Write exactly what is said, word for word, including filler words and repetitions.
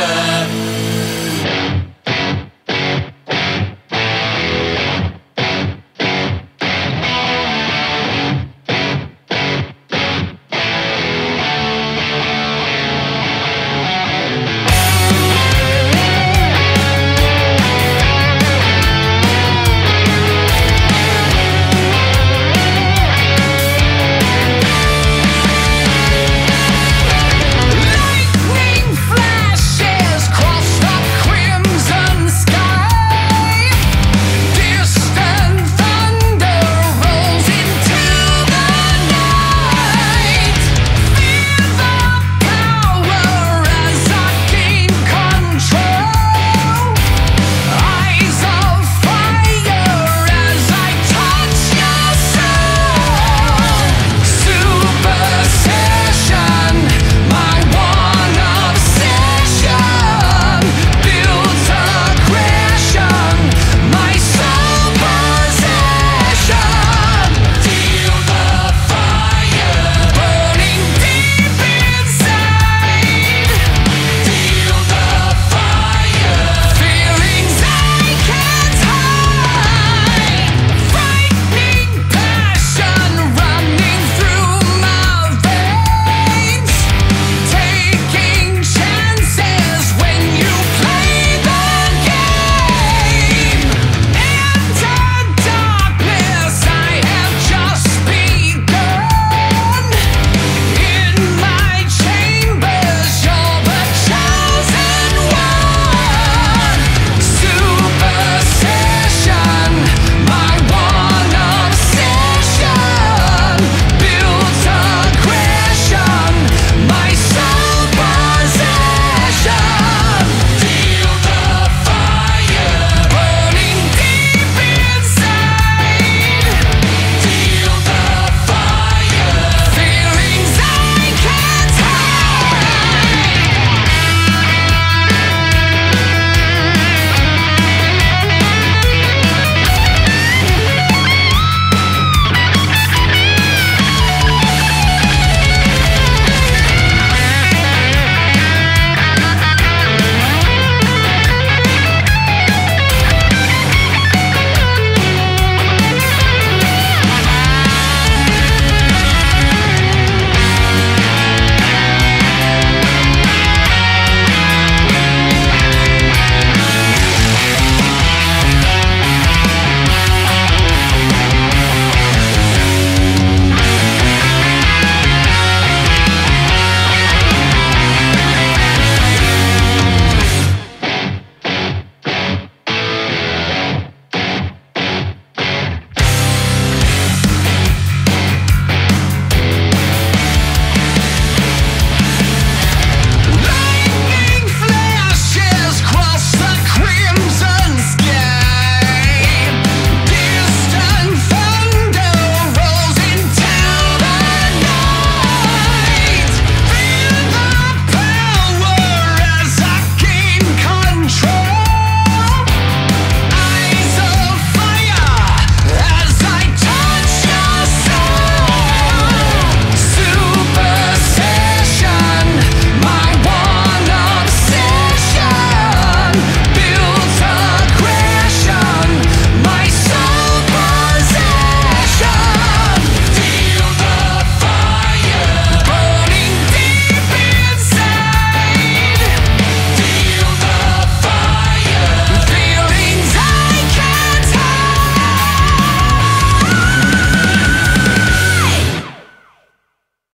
Revolution.